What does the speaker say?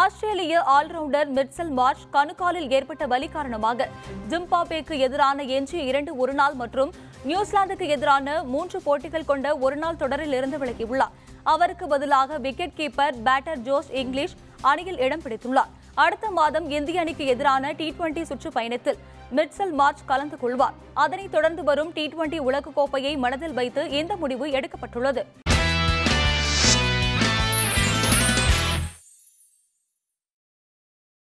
ஆஸ்திரேலிய allrounder Mitchell Marsh கணுக்காலில் ஏற்பட்ட வலி காரணமாக ஜிம்பாப்வேக்கு எதிரான எஞ்சிய 2 ஒருநாள் மற்றும் நியூசிலாந்துக்கு எதிரான 3 போட்டிகள் கொண்ட ஒருநாள் தொடரில் இருந்து விலகியுள்ளார். அவருக்கு பதிலாக wicket keeper batter Josh Inglis அணியில் இடம் பிடித்துள்ளார். அடுத்த மாதம் இந்திய அணிக்கு எதிரான T20 சுற்றுப்பயணத்தில் மிட்செல் மார்ஷ் கலந்து கொள்வார். அதனைத் தொடர்ந்து வரும் T20 உலகக்கோப்பையை மனதில் வைத்து இந்த முடிவு எடுக்கப்பட்டுள்ளது.